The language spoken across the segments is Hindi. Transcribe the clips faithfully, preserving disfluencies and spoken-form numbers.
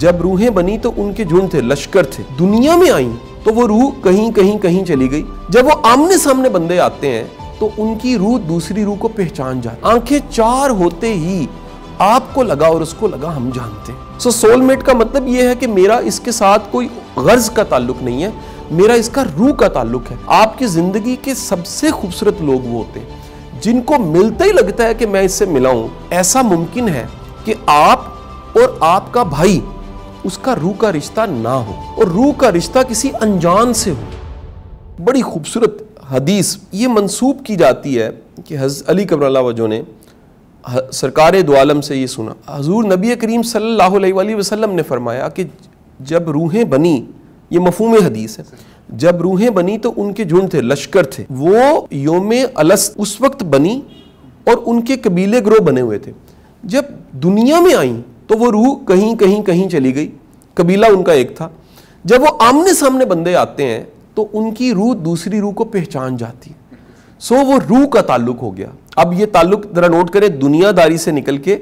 जब रूहें बनी तो उनके झुंड थे, लश्कर थे। दुनिया में आई तो वो रूह कहीं कहीं कहीं चली गई। जब वो आमने सामने बंदे आते हैं तो उनकी रूह दूसरी रूह को पहचान जाती। आंखें चार होते ही आपको लगा और उसको लगा, हम जानते हैं। सो सोलमेट का मतलब यह है कि मेरा इसके साथ कोई गर्ज का ताल्लुक नहीं है, मेरा इसका रूह का ताल्लुक है। आपकी जिंदगी के सबसे खूबसूरत लोग वो होते हैं जिनको मिलता ही लगता है कि मैं इससे मिला हूं। ऐसा मुमकिन है कि आप और आपका भाई, उसका रूह का रिश्ता ना हो और रूह का रिश्ता किसी अनजान से हो। बड़ी खूबसूरत हदीस ये मंसूब की जाती है कि हज़रत अली कब्रल्लाहु वजह ने सरकारे दो आलम से ये सुना, हजूर नबी करीम सल्लल्लाहु अलैहि वसल्लम ने फरमाया कि जब रूहें बनी, ये मफहूम हदीस है, जब रूहें बनी तो उनके झुंड थे, लश्कर थे। वो योमे अलस उस वक्त बनी और उनके कबीले ग्रोह बने हुए थे। जब दुनिया में आई तो वो रूह कहीं कहीं कहीं चली गई, कबीला उनका एक था। जब वो आमने सामने बंदे आते हैं तो उनकी रूह दूसरी रूह को पहचान जाती है। सो वो रूह का ताल्लुक हो गया। अब ये ताल्लुक जरा नोट करें, दुनियादारी से निकल के,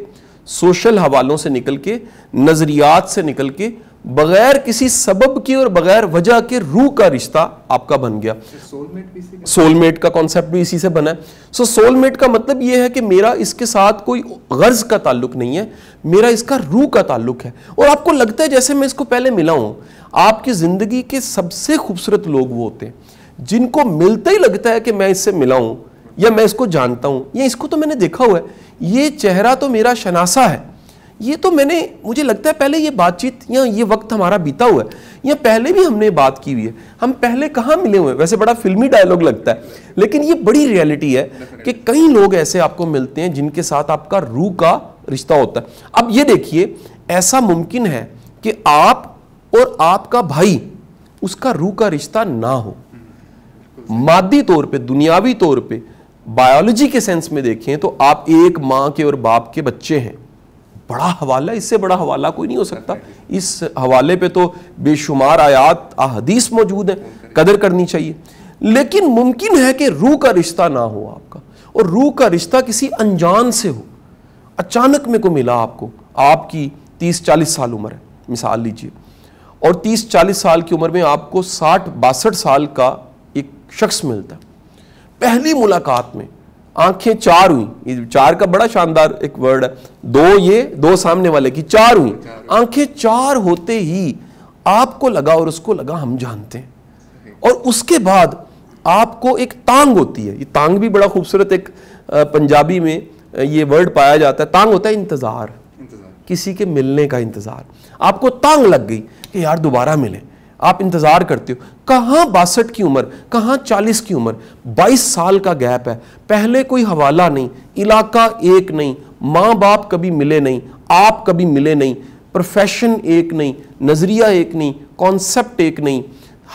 सोशल हवालों से निकल के, नज़रियात से निकल के, बगैर किसी सबब के और बगैर वजह के रूह का रिश्ता आपका बन गया। सोलमेट सोलमेट का कॉन्सेप्ट भी इसी से बना है। सो सोलमेट का मतलब यह है कि मेरा इसके साथ कोई गर्ज का ताल्लुक नहीं है, मेरा इसका रूह का ताल्लुक है। और आपको लगता है जैसे मैं इसको पहले मिला हूं। आपकी ज़िंदगी के सबसे खूबसूरत लोग वो होते हैं जिनको मिलता ही लगता है कि मैं इससे मिला हूँ, या मैं इसको जानता हूँ, या इसको तो मैंने देखा हुआ है, ये चेहरा तो मेरा शनासा है, ये तो मैंने, मुझे लगता है पहले ये बातचीत या ये वक्त हमारा बीता हुआ है, या पहले भी हमने बात की हुई है, हम पहले कहाँ मिले हुए हैं। वैसे बड़ा फिल्मी डायलॉग लगता है, लेकिन ये बड़ी रियलिटी है कि कई लोग ऐसे आपको मिलते हैं जिनके साथ आपका रूह का रिश्ता होता है। अब ये देखिए, ऐसा मुमकिन है कि आप और आपका भाई, उसका रूह का रिश्ता ना हो। मादी तौर पर, दुनियावी तौर पर, बायोलॉजी के सेंस में देखें तो आप एक माँ के और बाप के बच्चे हैं। बड़ा हवाला, इससे बड़ा हवाला कोई नहीं हो सकता। इस हवाले पे तो बेशुमार आयात अहदीस मौजूद हैं, कदर करनी चाहिए। लेकिन मुमकिन है कि रूह का रिश्ता ना हो आपका, और रूह का रिश्ता किसी अनजान से हो। अचानक में को मिला आपको, आपकी तीस चालीस साल उम्र है, मिसाल लीजिए, और तीस चालीस साल की उम्र में आपको साठ बासठ साल का एक शख्स मिलता है। पहली मुलाकात में आंखें चार हुई, चार का बड़ा शानदार एक वर्ड है, दो ये, दो सामने वाले की, चार हुई। आंखें चार होते ही आपको लगा और उसको लगा, हम जानते हैं। और उसके बाद आपको एक तांग होती है। ये तांग भी बड़ा खूबसूरत, एक पंजाबी में ये वर्ड पाया जाता है। तांग होता है इंतज़ार, किसी के मिलने का इंतज़ार। आपको तांग लग गई कि यार दोबारा मिलें, आप इंतज़ार करते हो। कहाँ बासठ की उम्र, कहाँ चालीस की उम्र, बाईस साल का गैप है। पहले कोई हवाला नहीं, इलाका एक नहीं, माँ बाप कभी मिले नहीं, आप कभी मिले नहीं, प्रोफेशन एक नहीं, नज़रिया एक नहीं, कॉन्सेप्ट एक नहीं,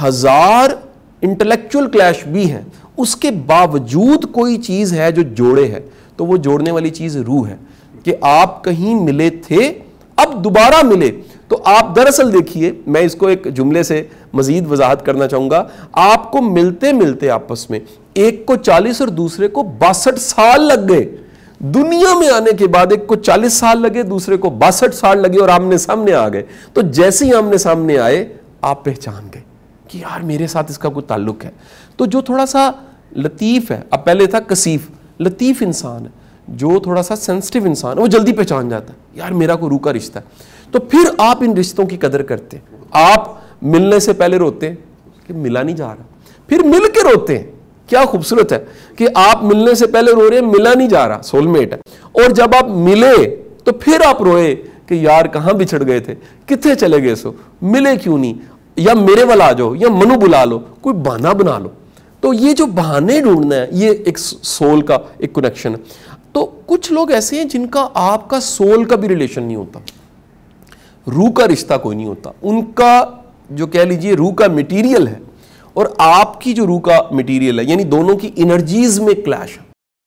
हज़ार इंटेलेक्चुअल क्लैश भी हैं। उसके बावजूद कोई चीज़ है जो जोड़े है, तो वो जोड़ने वाली चीज़ रूह है कि आप कहीं मिले थे, अब दोबारा मिले। तो आप दरअसल देखिए, मैं इसको एक जुमले से मजीद वजाहत करना चाहूँगा। आपको मिलते मिलते आपस में एक को चालीस और दूसरे को बासठ साल लग गए। दुनिया में आने के बाद एक को चालीस साल लगे, दूसरे को बासठ साल लगे, और आमने सामने आ गए। तो जैसे ही आमने सामने आए, आप पहचान गए कि यार मेरे साथ इसका कोई ताल्लुक है। तो जो थोड़ा सा लतीफ़ है, अब पहले था कसीफ, लतीफ़ इंसान है, जो थोड़ा सा सेंसिटिव इंसान है, वो जल्दी पहचान जाता है, यार मेरा कोई रूह का रिश्ता है। तो फिर आप इन रिश्तों की कदर करते हैं। आप मिलने से पहले रोते हैं कि मिला नहीं जा रहा, फिर मिल के रोते हैं। क्या खूबसूरत है कि आप मिलने से पहले रो रहे हैं, मिला नहीं जा रहा, सोलमेट है। और जब आप मिले तो फिर आप रोए कि यार कहाँ बिछड़ गए थे, कितने चले गए, सो मिले क्यों नहीं, या मेरे वाला आ जाओ, या मनु बुला लो, कोई बहाना बना लो। तो ये जो बहाने ढूंढना है, ये एक सोल का एक कनेक्शन है। तो कुछ लोग ऐसे हैं जिनका आपका सोल का भी रिलेशन नहीं होता, रूह का रिश्ता कोई नहीं होता। उनका जो कह लीजिए रूह का मटेरियल है और आपकी जो रूह का मटेरियल है, यानी दोनों की एनर्जीज में क्लैश है।